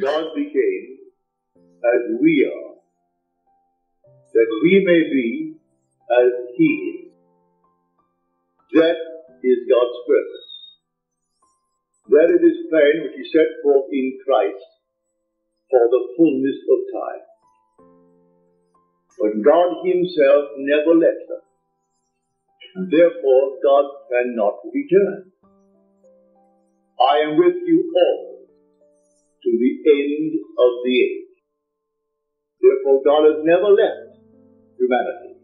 God became as we are, that we may be as He is. That is God's purpose. That is His plan which He set forth in Christ for the fullness of time. But God Himself never left us. Therefore, God cannot return. I am with you all to the end of the age. Therefore, God has never left humanity,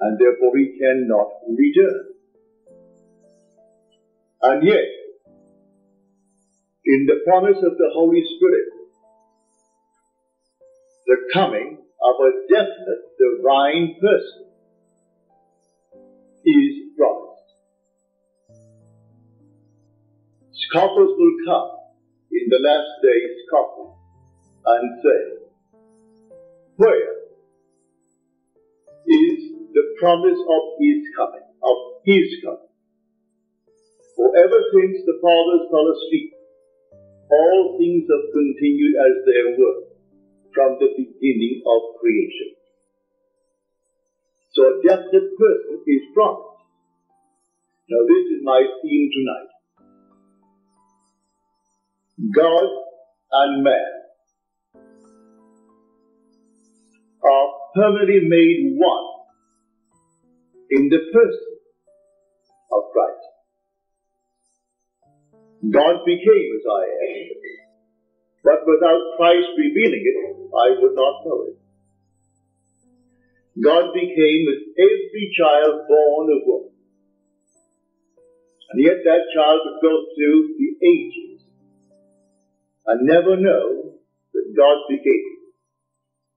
and therefore He cannot return. And yet, in the promise of the Holy Spirit, the coming of a definite divine person is promised. Scoffers will come in the last days, scoffing, and say, where is the promise of His coming, of His coming? For ever since the fathers fell asleep, all things have continued as they were from the beginning of creation. So a definite person is promised. Now this is my theme tonight. God and man are permanently made one in the person of Christ. God became as I am, but without Christ revealing it, I would not know it. God became as every child born of woman. And yet that child would go through the ages and never know that God became.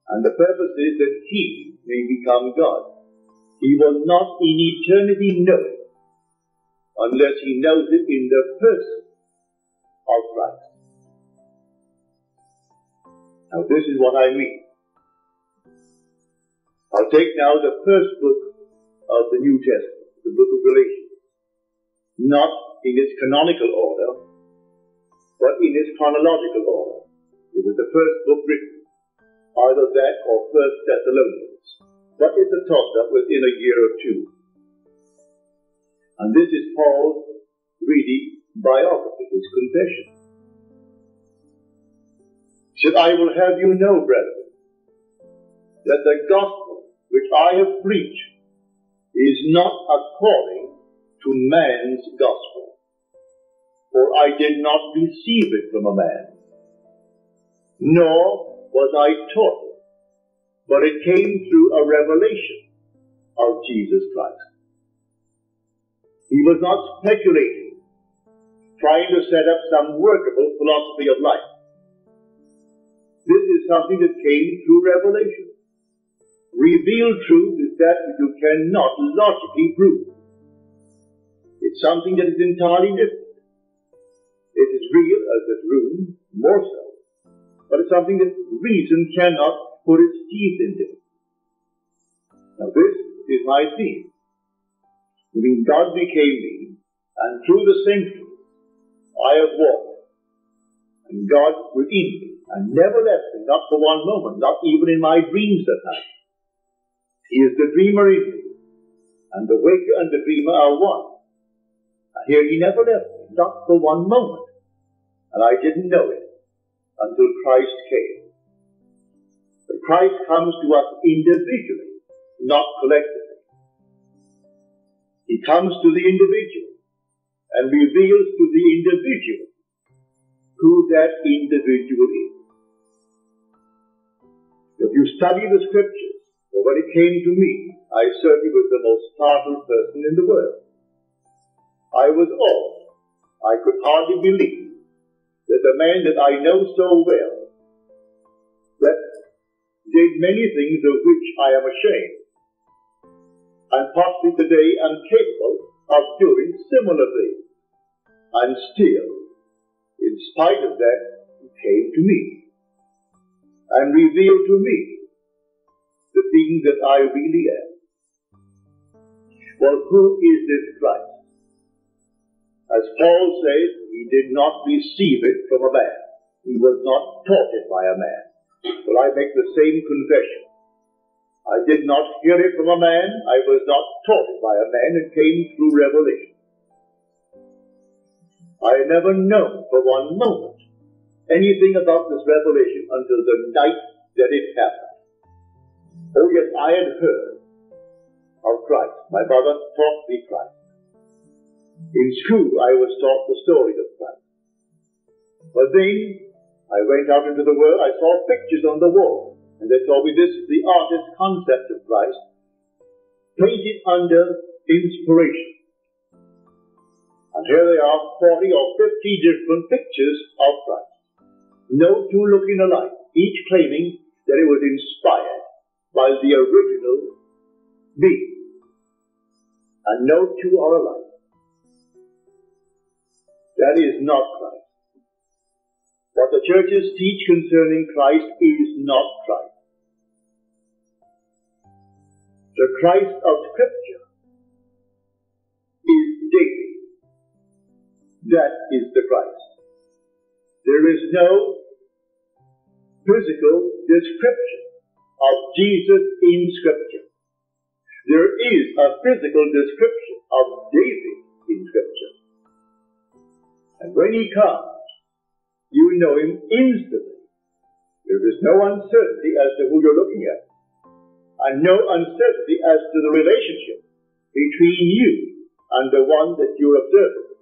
And the purpose is that He may become God. He will not in eternity know it unless He knows it in the person of Christ. Now this is what I mean. I'll take now the first book of the New Testament, the book of Galatians, not in its canonical order, but in its chronological order. It was the first book written, either that or First Thessalonians, but it's a toss-up within a year or two. And this is Paul's really biography, his confession. He said, I will have you know, brethren, that the gospel which I have preached is not according to man's gospel, for I did not receive it from a man, nor was I taught it, but it came through a revelation of Jesus Christ. He was not speculating, trying to set up some workable philosophy of life. This is something that came through revelation. Revealed truth is that which you cannot logically prove. It's something that is entirely different. It is real as this room, more so, but it's something that reason cannot put its teeth into. Now this is my theme. When God became me, and through the centuries I have walked, and God within me, and never left me, not for one moment, not even in my dreams that night. He is the dreamer in me, and the waker and the dreamer are one. And here He never left me, not for one moment, and I didn't know it until Christ came. But Christ comes to us individually, not collectively. He comes to the individual and reveals to the individual who that individual is. If you study the Scriptures, for when it came to me, I certainly was the most startled person in the world. I was awed. I could hardly believe that the man that I know so well, that did many things of which I am ashamed, and possibly today am capable of doing similar things, and still, in spite of that, He came to me and revealed to me the being that I really am. Well, who is this Christ? As Paul says, he did not receive it from a man. He was not taught it by a man. But I make the same confession. I did not hear it from a man. I was not taught it by a man. It came through revelation. I never known for one moment anything about this revelation until the night that it happened. Oh yes, I had heard of Christ. My father taught me Christ. In school, I was taught the story of Christ. But then, I went out into the world, I saw pictures on the wall, and they told me this is the artist's concept of Christ, painted under inspiration. And here they are, 40 or 50 different pictures of Christ. No two looking alike, each claiming that it was inspired by the original being. And no two are alike. That is not Christ. What the churches teach concerning Christ is not Christ. The Christ of Scripture is daily. That is the Christ. There is no physical description of Jesus in Scripture. There is a physical description of David in Scripture. And when he comes, you know him instantly. There is no uncertainty as to who you're looking at, and no uncertainty as to the relationship between you and the one that you're observing.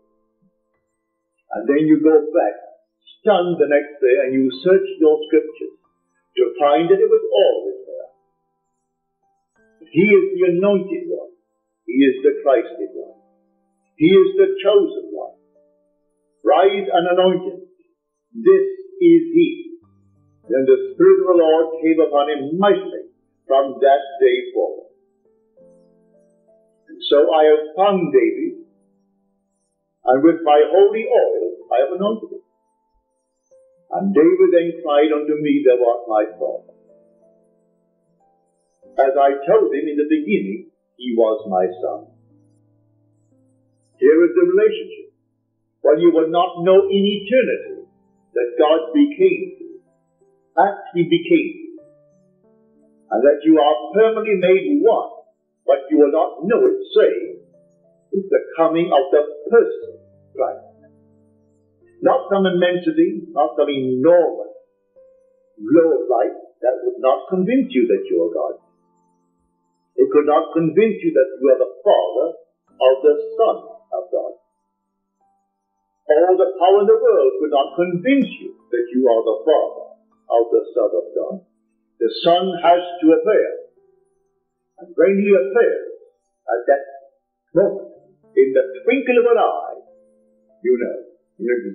And then you go back, stunned the next day, and you search your scriptures to find that it was always there. He is the anointed one. He is the Christed one. He is the chosen one. Rise and anoint him. This is he. Then the Spirit of the Lord came upon him mightily from that day forward. And so I have found David, and with my holy oil I have anointed him. And David then cried unto me, Thou art my Father. As I told him in the beginning, he was my son. Here is the relationship. Well, you will not know in eternity that God became you, actually became you, and that you are permanently made one, but you will not know it, save with the coming of the person Christ. Not some immensity, not some enormous glow of light that would not convince you that you are God. It could not convince you that you are the Father or the Son of God. All the power in the world could not convince you that you are the Father of the Son of God. The Son has to appear. And when he appears, at that moment, in the twinkle of an eye, you know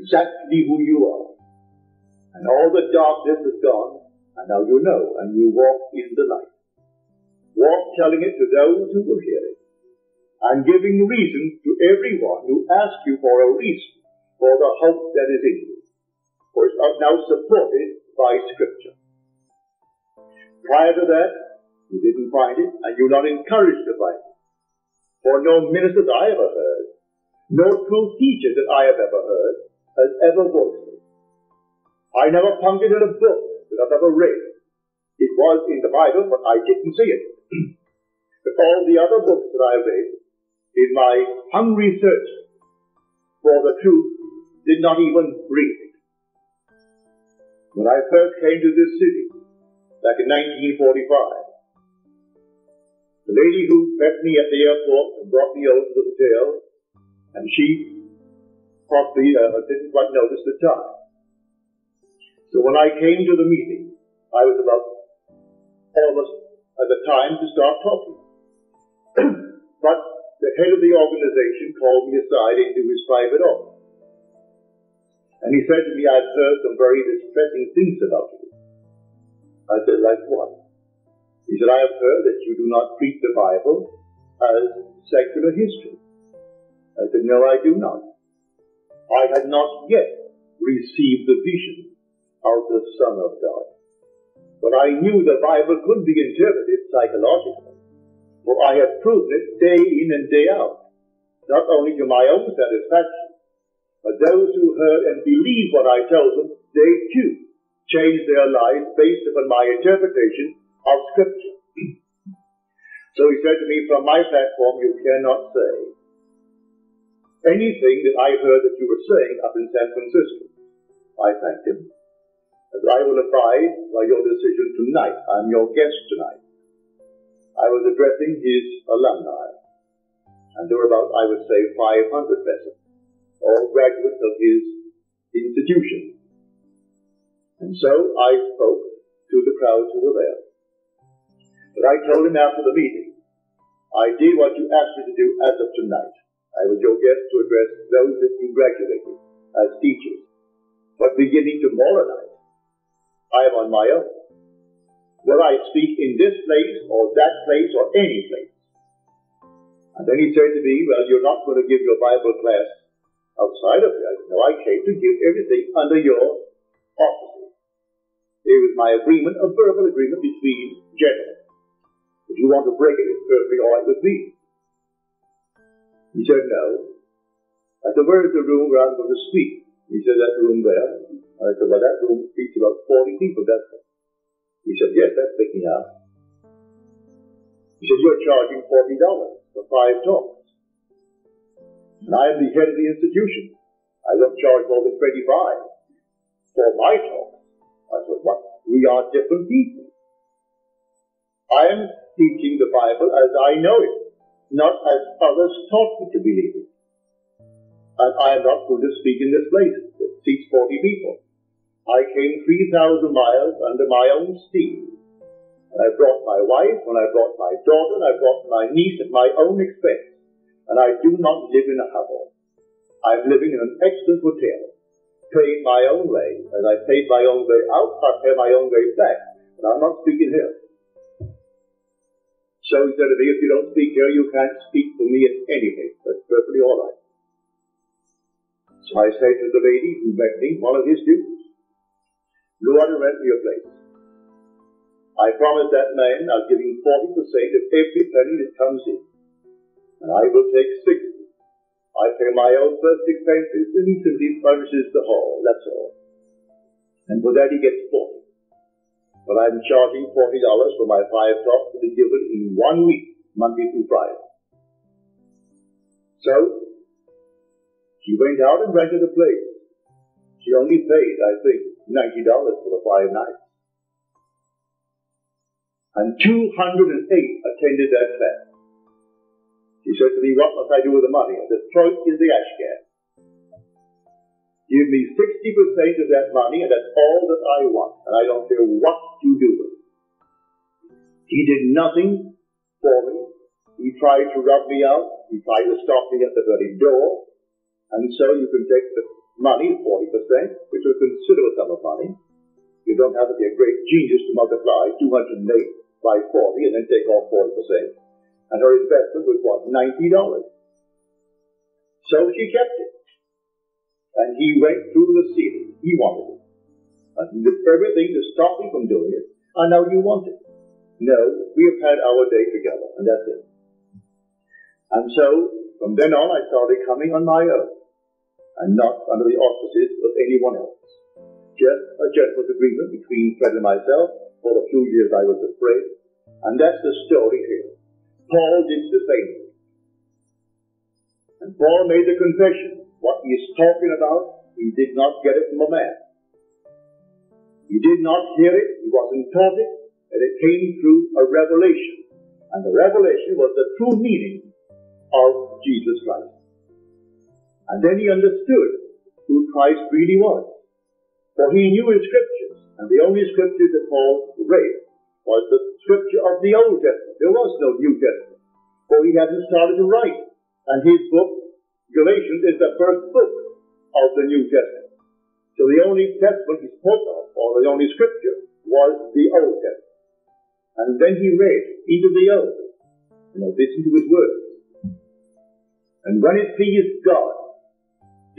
exactly who you are. And all the darkness is gone, and now you know, and you walk in the light. Walk telling it to those who will hear it, and giving reason to everyone who asks you for a reason for the hope that is in you, for it is now supported by Scripture. Prior to that, you didn't find it, and you're not encouraged to find it. For no minister that I ever heard, no true teacher that I have ever heard, has ever voiced it. I never found it in a book that I've ever read. It was in the Bible, but I didn't see it. But all the other books that I read, in my hungry search for the truth, did not even breathe it. When I first came to this city, back in 1945, the lady who met me at the airport and brought me over to the hotel, and she possibly didn't quite notice the time. So when I came to the meeting, I was about almost at the time to start talking. But the head of the organization called me aside into his private office. And he said to me, I've heard some very distressing things about you. I said, like what? He said, I have heard that you do not treat the Bible as secular history. I said, no, I do not. I had not yet received the vision of the Son of God. But I knew the Bible could be interpreted psychologically, for I had proven it day in and day out, not only to my own satisfaction, but those who heard and believed what I told them they too change their lives based upon my interpretation of Scripture. So he said to me, from my platform you cannot say anything that I heard that you were saying up in San Francisco. I thanked him, and I will abide by your decision tonight. I'm your guest tonight. I was addressing his alumni, and there were about, I would say, 500 vessels, all graduates of his institution. And so I spoke to the crowds who were there. But I told him after the meeting, I did what you asked me to do as of tonight. I was your guest to address those that you graduated as teachers. But beginning tomorrow night, I am on my own. Whether I speak in this place or that place or any place. And then he said to me, well, you're not going to give your Bible class outside of here. No, I came to give everything under your offices. It was my agreement, a verbal agreement between gentlemen. If you want to break it, it's perfectly all right with me. He said, no. I said, where is the room where I'm going to speak? He said, that room there. And I said, well, that room seats about 40 people, that's it. He said, yes, that's big enough. He said, you're charging $40 for 5 talks. And I am the head of the institution. I don't charge more than 25 for my talks. I said, what? We are different people. I am teaching the Bible as I know it, not as others taught me to believe it. And I am not going to speak in this place that seats 40 people. I came 3,000 miles under my own steam. And I brought my wife, and I brought my daughter, and I brought my niece at my own expense. And I do not live in a hovel. I'm living in an excellent hotel, paying my own way. And I paid my own way out, I pay my own way back. And I'm not speaking here. So he said to me, if you don't speak here, you can't speak for me at any rate. That's perfectly all right. So I said to the lady who met me, one of his students, go out and rent me a place. I promised that man I'll give him 40% of every penny that comes in. And I will take 60. I pay my own first expenses, and he simply furnishes the hall, that's all. And for that he gets 40. But I'm charging $40 for my 5 talks to be given in 1 week, Monday through Friday. So she went out and rented a place. She only paid, I think, $90 for the 5 nights. And 208 attended that class. She said to me, what must I do with the money? I said, throw it in the ash can. Give me 60% of that money, and that's all that I want. And I don't care what you do with it. He did nothing for me. He tried to rub me out. He tried to stop me at the very door. And so you can take the money, 40%, which is a considerable sum of money. You don't have to be a great genius to multiply 208 by 40 and then take off 40%. And her investment was, what, $90. So she kept it. And he went through the ceiling. He wanted it. And he did everything to stop me from doing it. And now you want it. No, we have had our day together, and that's it. And so, from then on, I started coming on my own, and not under the auspices of anyone else. Just a general agreement between Fred and myself. For a few years I was afraid. And that's the story here. Paul did the same thing. And Paul made the confession. What he is talking about, he did not get it from a man. He did not hear it, he wasn't taught it, and it came through a revelation. And the revelation was the true meaning of Jesus Christ. And then he understood who Christ really was. For he knew his scriptures, and the only scripture that Paul read was the scripture of the Old Testament. There was no New Testament, for he hadn't started to write. And his book, Galatians, is the first book of the New Testament. So the only testament he spoke of, or the only scripture, was the Old Testament. And then he read into the Old, and listened to his words. And when it pleased God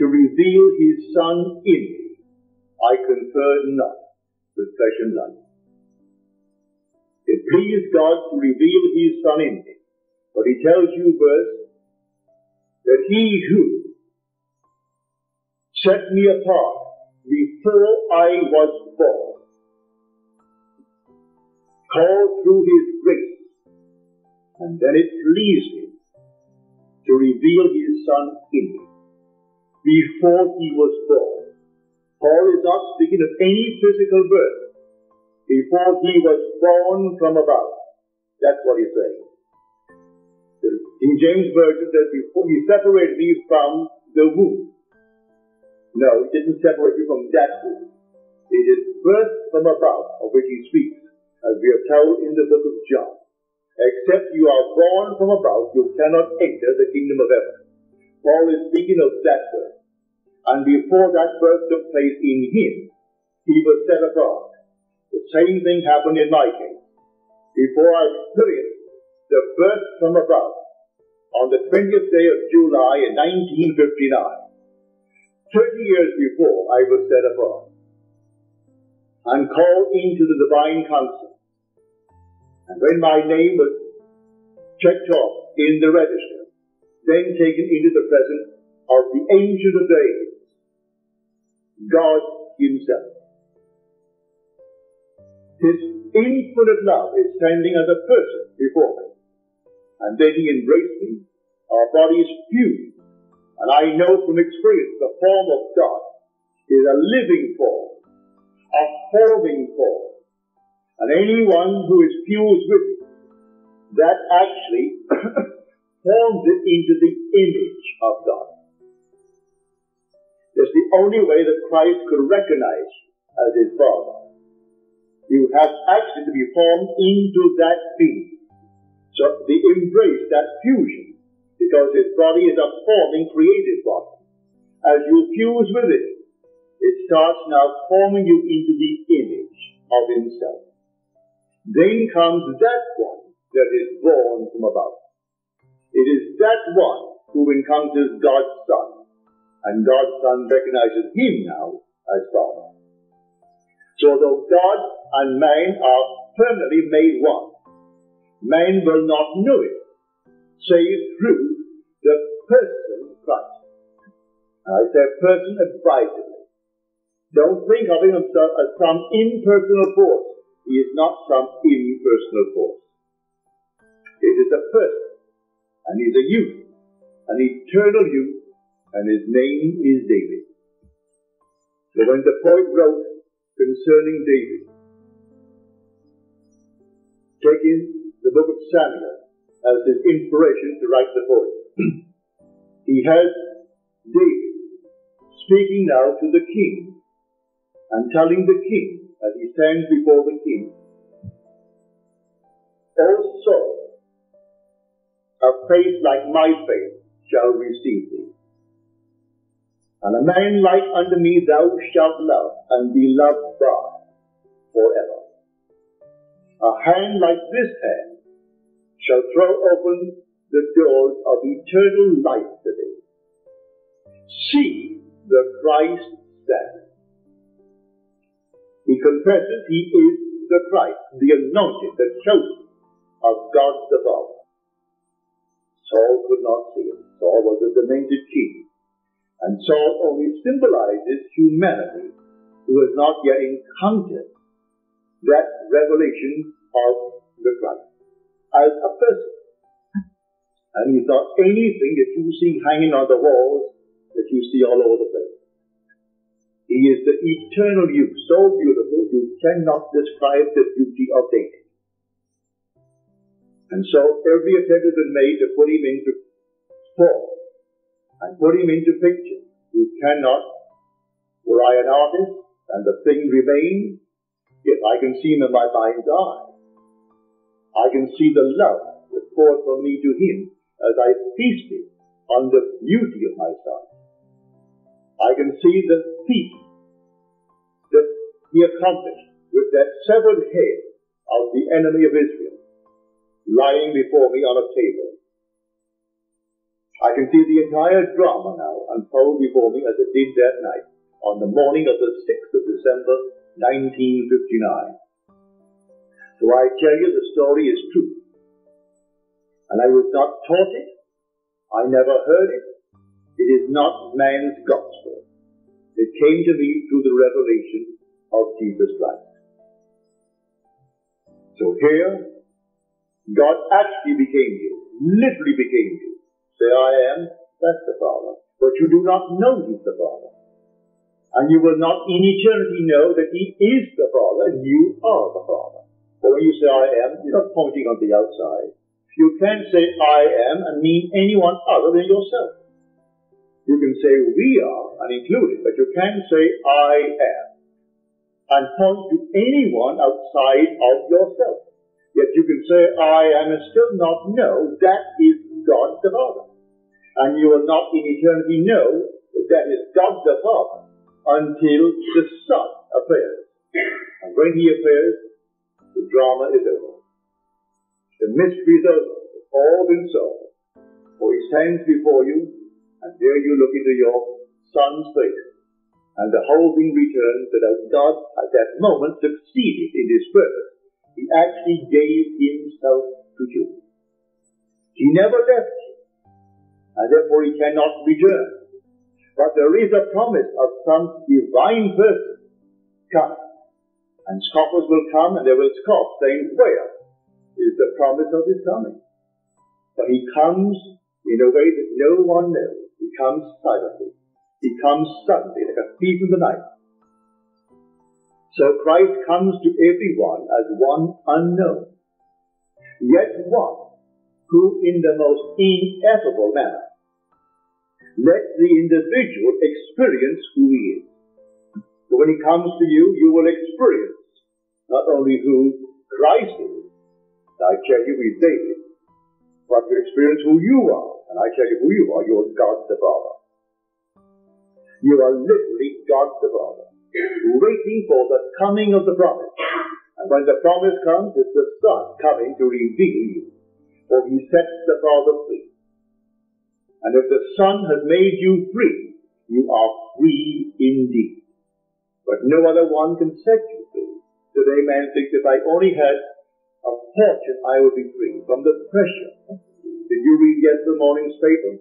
to reveal his Son in me, I conferred not with flesh and blood. It pleased God to reveal his Son in me. But he tells you first that he who set me apart before I was born, called through His grace, and then it pleased Him to reveal His Son in me before He was born. Paul is not speaking of any physical birth. Before He was born from above. That's what he's saying. In James Version, that before He separated me from the womb. No, He didn't separate you from that womb. It is birth from above, of which He speaks, as we are told in the book of John. Except you are born from above, you cannot enter the kingdom of heaven. Paul is speaking of that birth. And before that birth took place in Him, He was set apart. The same thing happened in my case. Before I experienced the birth from above, on the 20th day of July in 1959, 30 years before, I was set apart and called into the divine council. And when my name was checked off in the register, then taken into the presence of the Ancient of Days, God Himself. His infinite love is standing as a person before me. And then He embraced me. Our body is fused. And I know from experience the form of God is a living form, a forming form. And anyone who is fused with it, that actually forms it into the image of God. That's the only way that Christ could recognize you as His Father. You have actually to be formed into that being. So they embrace that fusion, because His body is a forming, created body. As you fuse with it, it starts now forming you into the image of Himself. Then comes that one that is born from above. It is that one who encounters God's Son, and God's Son recognizes Him now as Father. So though God and man are permanently made one, man will not know it, save through the person Christ. And I say person advisedly. Don't think of Him as some impersonal force. He is not some impersonal force. It is a person, and He is a youth, an eternal youth, and His name is David. So when the poet wrote concerning David, taking the book of Samuel as his inspiration to write the poem, he has David speaking now to the king and telling the king, as he stands before the king, "O Saul, a face like my face shall receive thee, and a man like unto me thou shalt love, and be loved by forever. A hand like this hand shall throw open the doors of eternal life today. See the Christ stand." He confesses he is the Christ, the anointed, the chosen of God the Father. Saul could not see him. Saul was a demented king. And Saul only symbolizes humanity who has not yet encountered that revelation of the Christ as a person. And he's not anything that you see hanging on the walls, that you see all over the place. He is the eternal youth, so beautiful you cannot describe the beauty of David. And so every attempt has been made to put him into form and put him into picture. You cannot. Were I an artist and the thing remained, yet I can see him in my mind's eye. I can see the love that poured from me to him as I feasted on the beauty of my Son. I can see the feat that he accomplished with that severed head of the enemy of Israel lying before me on a table. I can see the entire drama now unfold before me as it did that night on the morning of the 6th of December, 1959. So I tell you, the story is true. And I was not taught it. I never heard it. It is not man's gospel. It came to me through the revelation of Jesus Christ. So here, God actually became you, literally became you. Say, I am, that's the Father. But you do not know He's the Father. And you will not in eternity know that He is the Father and you are the Father. But when you say, I am, you're not pointing on the outside. You can't say, I am, and mean anyone other than yourself. You can say, we are, and include it, but you can't say, I am, and point to anyone outside of yourself. Yet you can say, I am, and still not know that is God the Father. And you will not in eternity know that that is God the Father until the Son appears. And when He appears, the drama is over. The mystery is over. It's all been solved. For He stands before you, and there you look into your Son's face. And the whole thing returns that as God at that moment succeeded in His purpose, He actually gave Himself to you. He never left you, and therefore He cannot return. But there is a promise of some divine person coming. And scoffers will come, and they will scoff, saying, where is the promise of His coming? But He comes in a way that no one knows. He comes silently. He comes suddenly, like a thief in the night. So Christ comes to everyone as one unknown, yet one who in the most ineffable manner lets the individual experience who he is. So when He comes to you, you will experience not only who Christ is, and I tell you He's David, but you experience who you are, and I tell you who you are, you're God the Father. You are literally God the Father, waiting for the coming of the promise. And when the promise comes, it's the Son coming to reveal you, for He sets the Father free. And if the Son has made you free, you are free indeed. But no other one can set you free. Today man thinks, if I only had a fortune, I would be free from the pressure. Did you read yesterday morning's paper?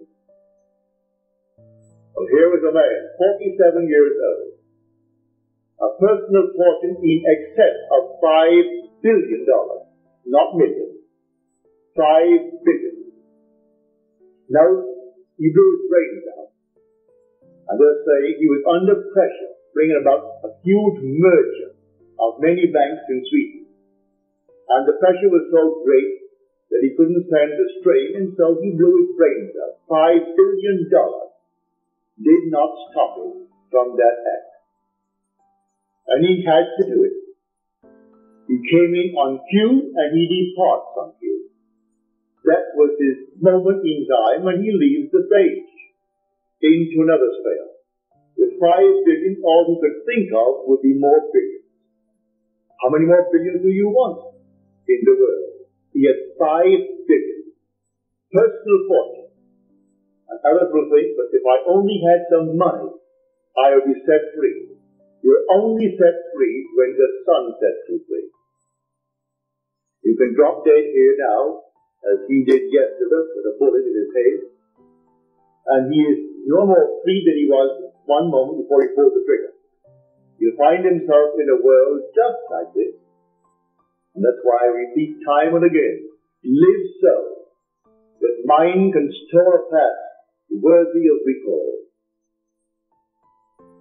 Well, here was a man, 47 years old, a personal fortune in excess of $5 billion, not millions, $5 billion. Now, he blew his brains out, and they're saying he was under pressure, bringing about a huge merger of many banks in Sweden. And the pressure was so great that he couldn't stand the strain, and so he blew his brains out. $5 billion. Did not stop him from that act. And he had to do it. He came in on cue and he departs on cue. That was his moment in time when he leaves the stage into another sphere. With 5 billion, all he could think of would be more billions. How many more billions do you want in the world? He had 5 billion. Personal fortune. And others will think, but if I only had some money, I would be set free. You're only set free when the Son sets you free. You can drop dead here now, as he did yesterday with a bullet in his head, and he is no more free than he was one moment before he pulled the trigger. You'll find himself in a world just like this. And that's why I repeat time and again, live so that mind can store a past worthy of recall.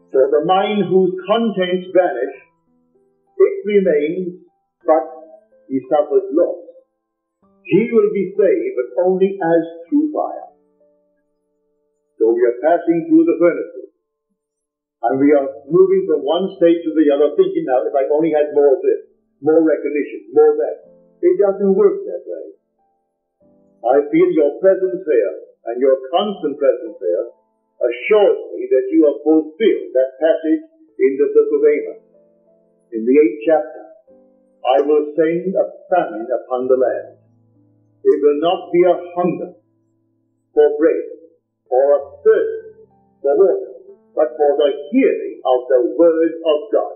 For the mind whose contents vanish, it remains, but he suffers loss. He will be saved, but only as through fire. So we are passing through the furnaces, and we are moving from one state to the other, thinking now, if I only had more of this, more recognition, more that. It doesn't work that way. I feel your presence here, and your constant presence there assures me that you have fulfilled that passage in the book of Amos. In the 8th chapter, I will send a famine upon the land. It will not be a hunger for bread, or a thirst for water, but for the hearing of the word of God.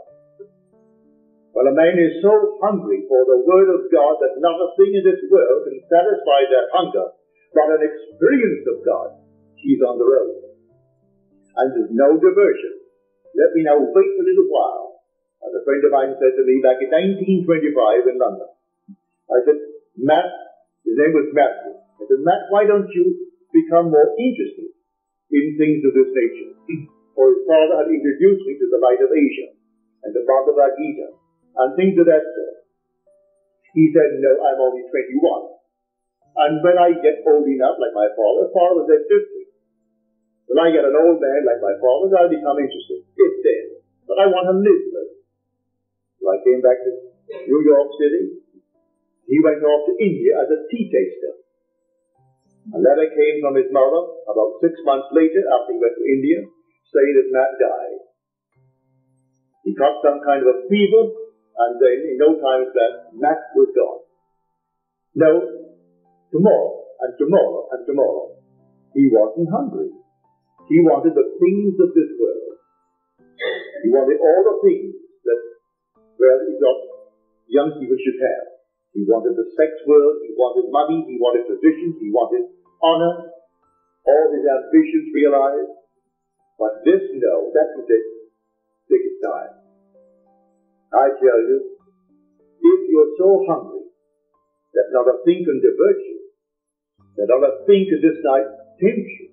Well, a man is so hungry for the word of God that not a thing in this world can satisfy that hunger, but an experience of God. He's on the road. And there's no diversion. Let me now wait a little while. And a friend of mine said to me back in 1925 in London, I said, Matt, his name was Matthew. I said, Matt, why don't you become more interested in things of this nature? For his father had introduced me to the light of Asia and the Bhagavad Gita and things of that sort. He said, no, I'm only 21. And when I get old enough, like my father was at 50. When I get an old man like my father, I'll become interested. It's there. But I want to live first. So I came back to New York City. He went off to India as a tea taster. A letter came from his mother about 6 months later after he went to India, saying that Matt died. He caught some kind of a fever, and then in no time that Matt was gone. No, tomorrow, and tomorrow, and tomorrow. He wasn't hungry. He wanted the things of this world. He wanted all the things that, well, young people should have. He wanted the sex world, he wanted money, he wanted positions, he wanted honor, all his ambitions realized. But this, no, that was it. Take its time. I tell you, if you're so hungry that not a thing can divert you, that not a thing can this night tempt you,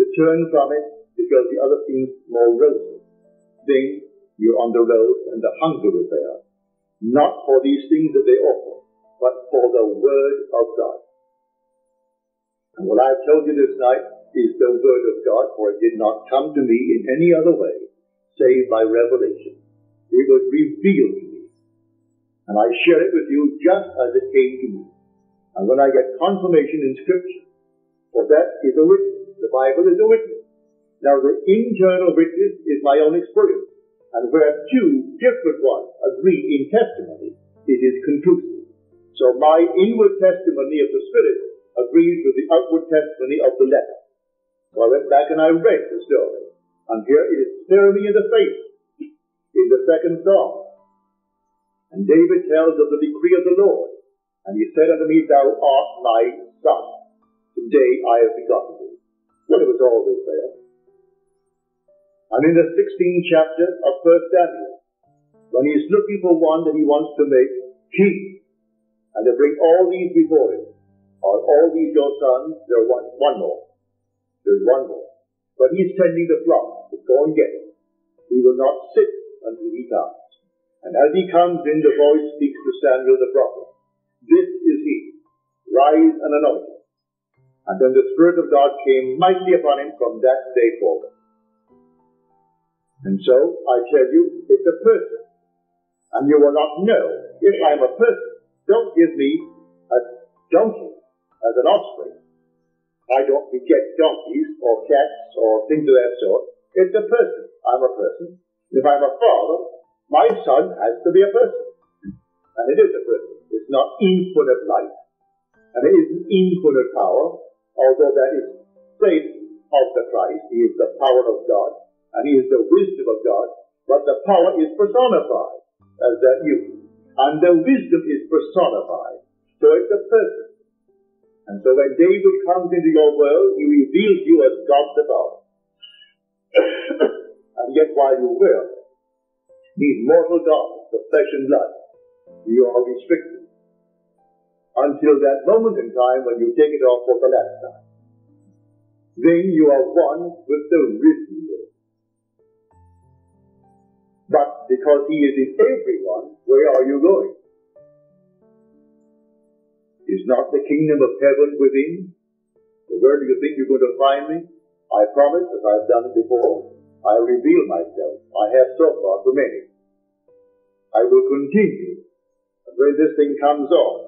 to turn from it because the other things more rosy. Then you're on the road and the hunger is there. Not for these things that they offer, but for the Word of God. And what I've told you this night is the Word of God, for it did not come to me in any other way, save by revelation. It was revealed to me. And I share it with you just as it came to me. And when I get confirmation in Scripture, for that is a witness. The Bible is a witness. Now the internal witness is my own experience. And where two different ones agree in testimony, it is conclusive. So my inward testimony of the Spirit agrees with the outward testimony of the letter. So I went back and I read the story. And here it is staring me in the face in the second Psalm. And David tells of the decree of the Lord. And he said unto me, Thou art my son. Today I have begotten thee. Well, it was always there. I'm in the 16th chapter of 1 Samuel, when he's looking for one that he wants to make king, and to bring all these before him. Are all these your sons? There are one more. There's one more. But he's tending the flock to go and get him. He will not sit until he comes. And as he comes in, the voice speaks to Samuel the prophet. This is he. Rise and anoint him. And then the Spirit of God came mightily upon him from that day forward. And so, I tell you, it's a person. And you will not know if I am a person. Don't give me a donkey as an offspring. I don't beget donkeys or cats or things of that sort. It's a person. I'm a person. If I'm a father, my son has to be a person. And it is a person. It's not infinite life. And it is infinite power. Although that is faith of the Christ, he is the power of God, and he is the wisdom of God, but the power is personified, as that you. And the wisdom is personified, so it's a person. And so when David comes into your world, he reveals you as God the Father. And yet while you will these mortal gods of flesh and blood, you are restricted. Until that moment in time when you take it off for the last time. Then you are one with the risen Lord. But because he is in everyone, where are you going? Is not the kingdom of heaven within? So where do you think you're going to find me? I promise, as I've done before, I reveal myself. I have so far to many. I will continue. And when this thing comes off,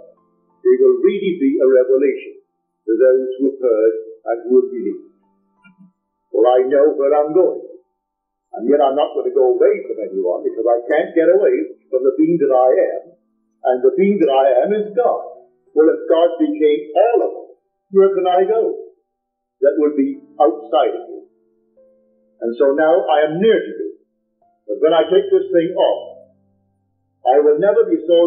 it will really be a revelation to those who have heard and who have believed. For I know where I'm going. And yet I'm not going to go away from anyone, because I can't get away from the being that I am. And the being that I am is God. Well, if God became all of us, where can I go? That would be outside of you. And so now I am near to you. But when I take this thing off, I will never be so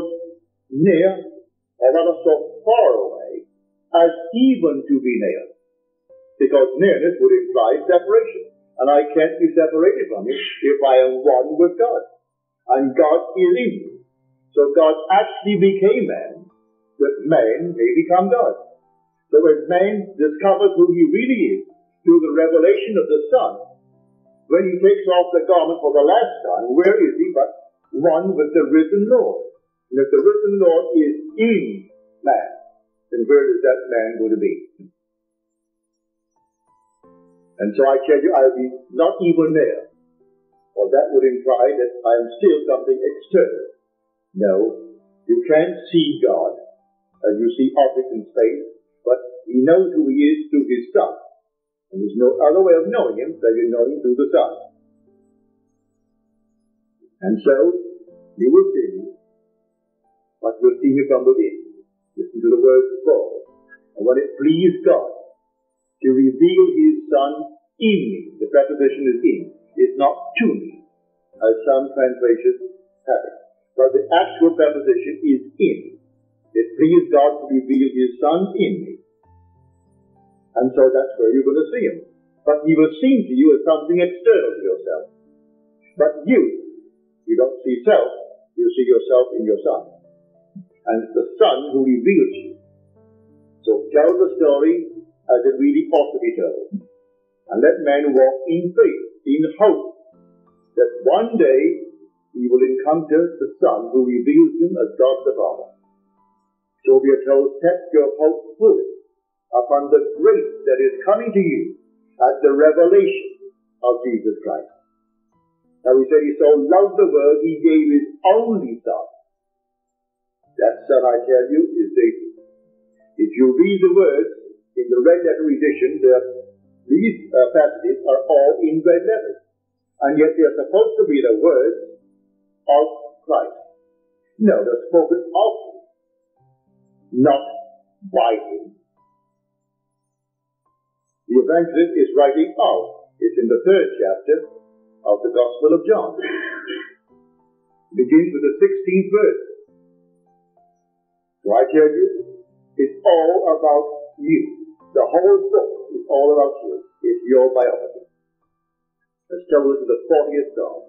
near or rather so far away as even to be near, because nearness would imply separation. And I can't be separated from him if I am one with God. And God is in me. So God actually became man, that man may become God. So when man discovers who he really is through the revelation of the Son, when he takes off the garment for the last time, where is he but one with the risen Lord? And if the risen Lord is in man, then where does that man go to be? And so I tell you, I'll be not even there. Well, that would imply that I am still something external. No, you can't see God as you see objects in space, but he knows who he is through his Son. And there's no other way of knowing him than you know him through the Son. And so, you will see me, but you'll see me from within. Listen to the words of Paul. And when it pleased God to reveal his Son in me. The preposition is in. It's not to me, as some translations have it. But the actual preposition is in. It pleased God to reveal his Son in me. And so that's where you're going to see him. But he will seem to you as something external to yourself. But you don't see self. You see yourself in your Son. And it's the Son who reveals you. So tell the story as it really ought to be told. And let man walk in faith, in hope, that one day he will encounter the Son who reveals him as God the Father. So we are told, set your hope fully upon the grace that is coming to you at the revelation of Jesus Christ. Now we say he so loved the world, he gave his only Son. That Son, I tell you, is David. If you read the words, in the red letter edition, these passages are all in red letters. And yet they are supposed to be the words of Christ. No, they're spoken of him, not by him. The evangelist is writing of. It's in the third chapter of the Gospel of John. It begins with the 16th verse. So I tell you, it's all about you. The whole book is all about you. It's your biography. Let's turn to the 40th Psalm.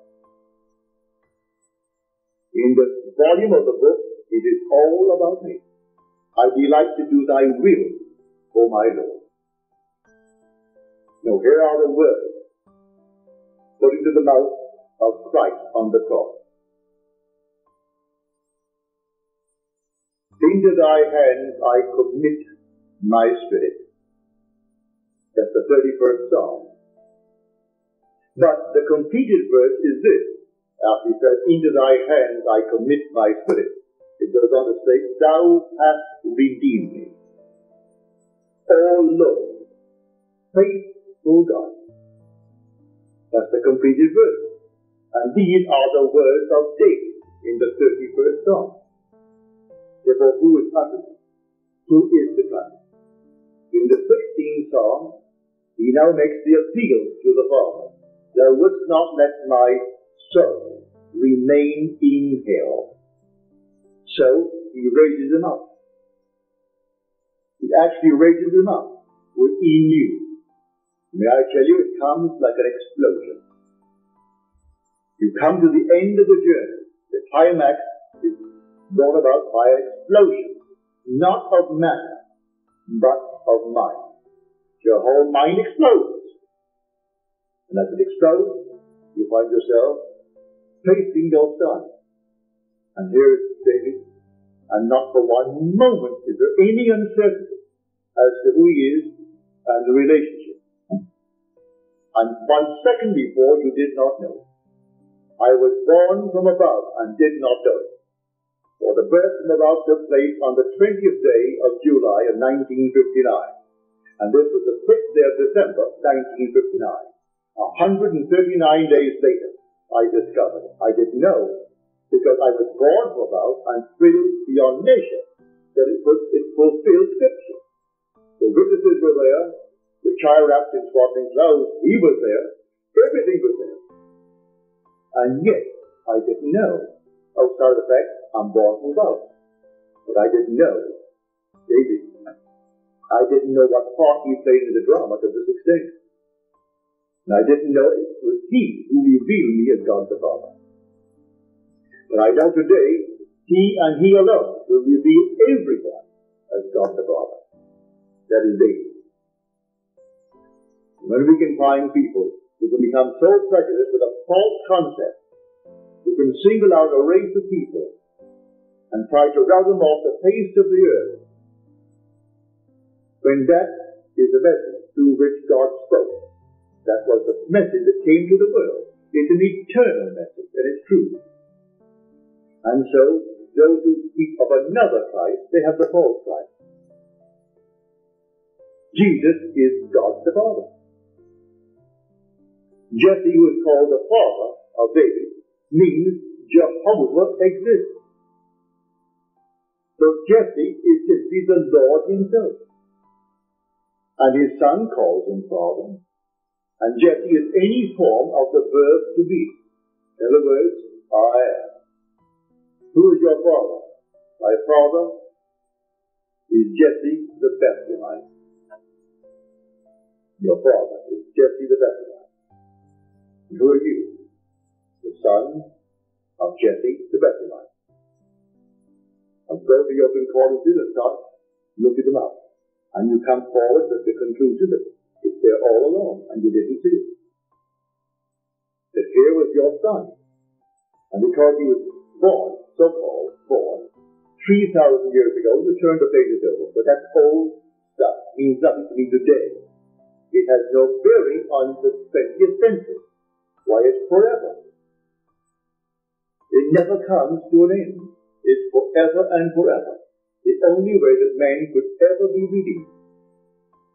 In the volume of the book, it is all about me. I delight to do thy will, O my Lord. Now here are the words put into the mouth of Christ on the cross. Into thy hands I commit my spirit. That's the 31st Psalm. But the completed verse is this. After he says, into thy hands I commit my spirit, it goes on to say, thou hast redeemed me. O Lord, faithful God. That's the completed verse. And these are the words of David in the 31st Psalm. Therefore, who is uttered? Who is the Christ? In the 16th Psalm, he now makes the appeal to the Father. Thou wouldst not let my soul remain in hell. So he raises him up. He actually raises him up within you. May I tell you, it comes like an explosion. You come to the end of the journey. The climax is brought about by an explosion, not of matter, but of mind. Your whole mind explodes. And as it explodes, you find yourself facing your Son. And here is David, and not for one moment is there any uncertainty as to who he is and the relationship. And 1 second before, you did not know it. I was born from above and did not know it. For the birth from above took place on the 20th day of July of 1959. And this was the 6th day of December, 1959. 139 days later, I discovered. I didn't know, because I was born from above and thrilled beyond measure that it fulfilled Scripture. The witnesses were there, the child wrapped in swaddling clothes, he was there, everything was there. And yet, I didn't know. Outside of the fact, I'm born from above. But I didn't know David. I didn't know what part he played in the drama to this extent. And I didn't know it was He who revealed me as God the Father. But I know today, He and He alone will reveal everyone as God the Father. That is David. When we can find people who can become so prejudiced with a false concept, who can single out a race of people and try to rout them off the face of the earth, when that is the message through which God spoke. That was the message that came to the world. It's an eternal message, and it's true. And so, those who speak of another Christ, they have the false Christ. Jesus is God the Father. Jesse, who is called the father of David, means Jehovah exists. So Jesse is simply the Lord himself. And his son calls him Father. And Jesse is any form of the verb to be. In other words, I am. Who is your father? My father is Jesse the Bethlehemite. Your father is Jesse the Bethlehemite. And who are you? The son of Jesse the Bethlehemite. And go to your concordances and start looking them up. And you come forward with the conclusion that it's there all along, and you didn't see it. That here was your son, and because he was born, so-called born, 3,000 years ago, we turned the pages over, but that old stuff means nothing to me today. It has no bearing on the 20th century. Why, it's forever. It never comes to an end. It's forever and forever. The only way that man could ever be redeemed.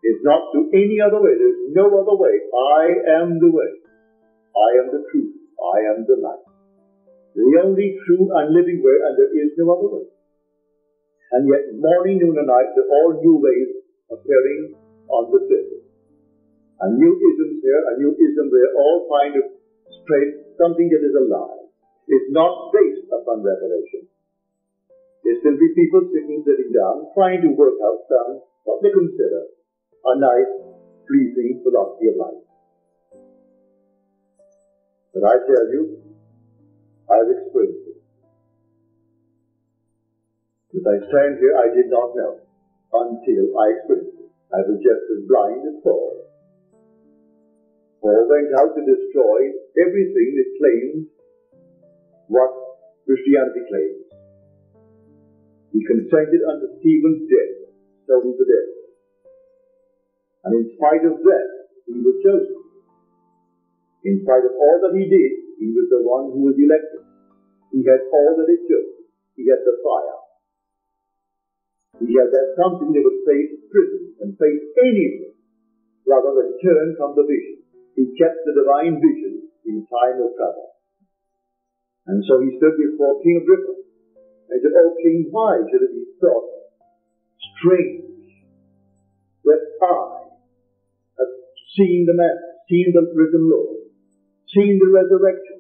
It's not through any other way. There's no other way. I am the way. I am the truth. I am the life. The only true and living way, and there is no other way. And yet, morning, noon, and night, there are all new ways appearing on the surface. And new isms here, and new isms there, all trying to spread something that is a lie. It's not based upon revelation. It's simply people sitting down, trying to work out some, what they consider, a nice, pleasing philosophy of life. But I tell you, I've experienced it. As I stand here, I did not know until I experienced it. I was just as blind as Paul. Paul went out to destroy everything that claimed what Christianity claims. He consented unto Stephen's death, stoned to death. And in spite of that, he was chosen. In spite of all that he did, he was the one who was elected. He had all that it took. He had the fire. He had that something that would face prison and face anything rather than turn from the vision. He kept the divine vision in time of trouble. And so he stood before King Agrippa and said, "O King, why should it be thought strange that I have seen the Master, seen the risen Lord, seen the resurrection?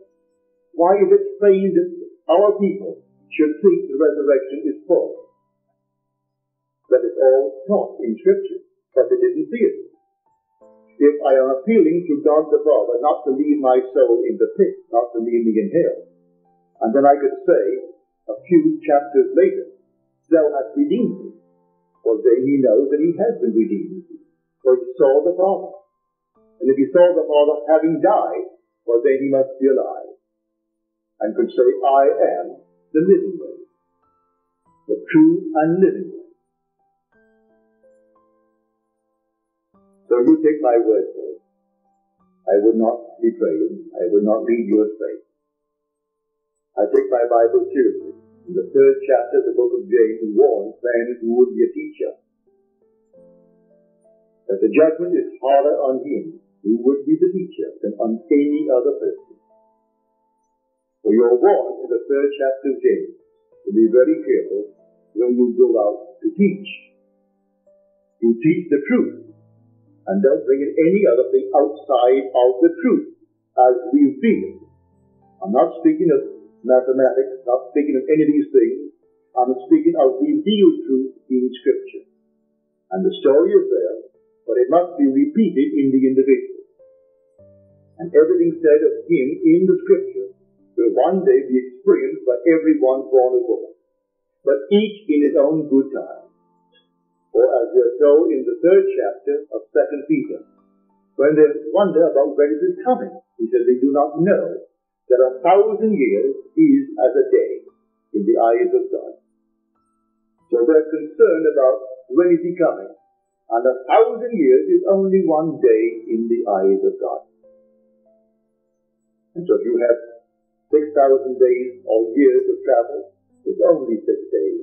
Why is it strange that our people should think the resurrection is false? That is all taught in Scripture, but they didn't see it. If I am appealing to God the Father not to leave my soul in the pit, not to leave me in hell, and then I could say a few chapters later, Thou hast redeemed me," for then he knows that he has been redeemed. For he saw the Father. And if he saw the Father having died, well then he must be alive. And could say, "I am the living way. The true and living way." So you take my word for it. I would not betray you. I would not lead you astray. I take my Bible seriously. In the third chapter of the book of James warns man who would be a teacher, that the judgment is harder on him who would be the teacher than on any other person. So you're warned in the third chapter of James to be very careful when you go out to teach. You teach the truth and don't bring in any other thing outside of the truth as revealed. I'm not speaking of mathematics, not speaking of any of these things. I'm speaking of revealed truth in Scripture. And the story is there, but it must be repeated in the individual. and everything said of him in the scriptures will one day be experienced by everyone born of woman, but each in his own good time. Or as we are told in the 3rd chapter of 2 Peter, when they wonder about when it is coming, he says they do not know that 1,000 years is as a day in the eyes of God. So they're concerned about when is he coming, and 1,000 years is only one day in the eyes of God. And so if you have 6,000 days or years of travel, it's only 6 days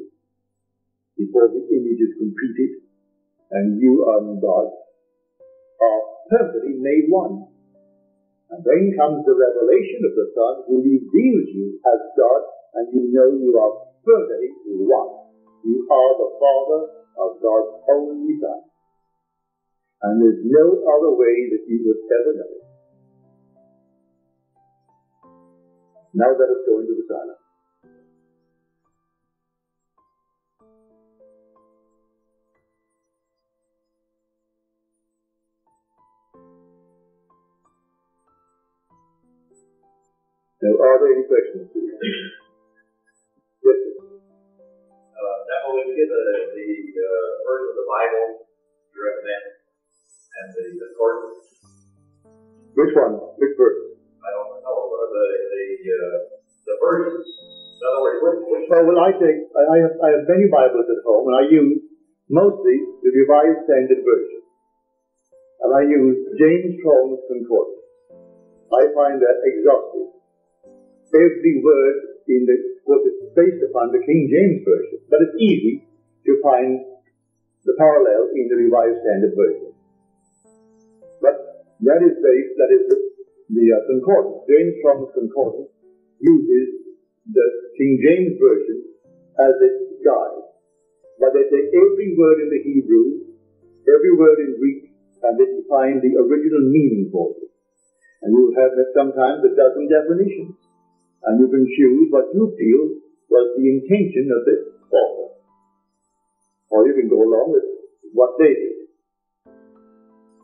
before the image is completed and you and God are perfectly made one. And then comes the revelation of the Son who reveals you as God, and you know you are perfectly one. You are the Father of God's only Son. And there's no other way that you would ever know it. Now let us go into the silence. Now, are there any questions to you? Yes, sir. Now, when we get the verse of the Bible you recommend, and the source. Which one? Which verse? I don't know. The verses. In other words, which one? Oh, well, I have many Bibles at home, and I use mostly the Revised Standard Version. And I use James Strong's Concordance. I find that exhaustive. Every word in the book is based upon the King James Version, but it's easy to find the parallel in the Revised Standard Version. But that is the concordance. James Strong's Concordance uses the King James Version as its guide, but they take every word in the Hebrew, every word in Greek, and they define the original meaning for it. And you have sometimes a dozen definitions. And you can choose what you feel was the intention of this author. Or you can go along with what they did.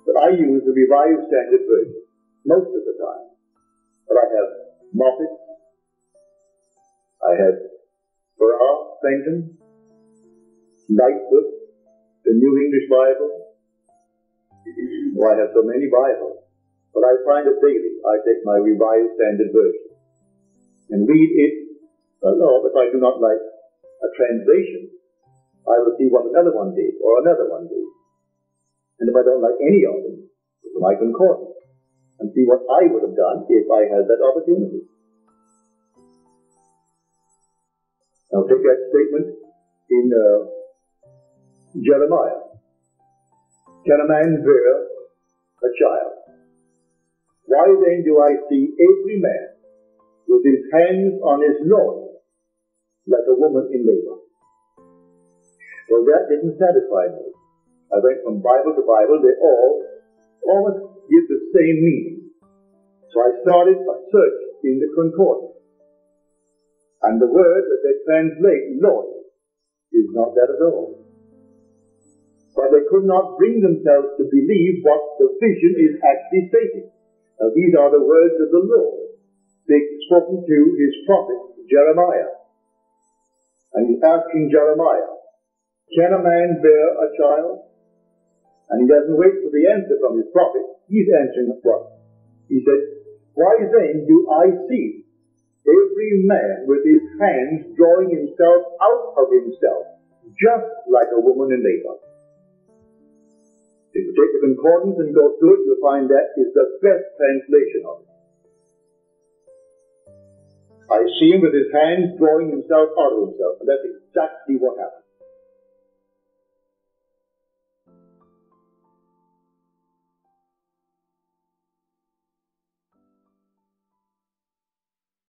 But I use the Revised Standard Version most of the time. But I have Moffat, I have Farrar, Fenton, Lightfoot, the New English Bible. Well, I have so many Bibles. But I find it daily. I take my Revised Standard Version and read it a lot. If I do not like a translation, I will see what another one did, or another one did. And if I don't like any of them, I can concordance and see what I would have done if I had that opportunity. Now take that statement in Jeremiah. Can a man bear a child? Why then do I see every man with his hands on his loins, like a woman in labor? Well, that didn't satisfy me. I went from Bible to Bible. They all almost give the same meaning. So I started a search in the concordance. And the word that they translate, loins, is not that at all. But they could not bring themselves to believe what the vision is actually stating. Now, these are the words of the Lord. They've spoken to his prophet, Jeremiah. And he's asking Jeremiah, can a man bear a child? And he doesn't wait for the answer from his prophet. He's answering the prophet. He said, why then do I see every man with his hands drawing himself out of himself, just like a woman in labor? If you take the concordance and go through it, you'll find that is the best translation of it. I see him with his hands drawing himself out of himself. And that's exactly what happened.